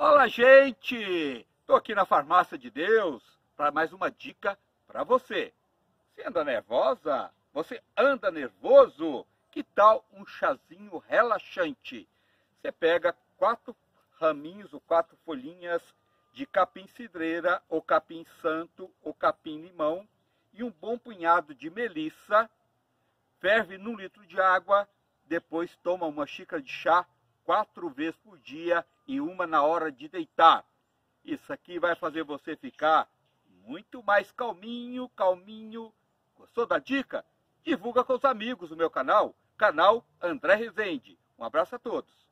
Olá, gente! Tô aqui na Farmácia de Deus para mais uma dica para você. Você anda nervosa? Você anda nervoso? Que tal um chazinho relaxante? Você pega 4 raminhos ou 4 folhinhas de capim-cidreira ou capim-santo ou capim-limão e um bom punhado de melissa, ferve num litro de água, depois toma uma xícara de chá 4 vezes por dia e uma na hora de deitar. Isso aqui vai fazer você ficar muito mais calminho, calminho. Gostou da dica? Divulga com os amigos o meu canal, Canal André Resende. Um abraço a todos.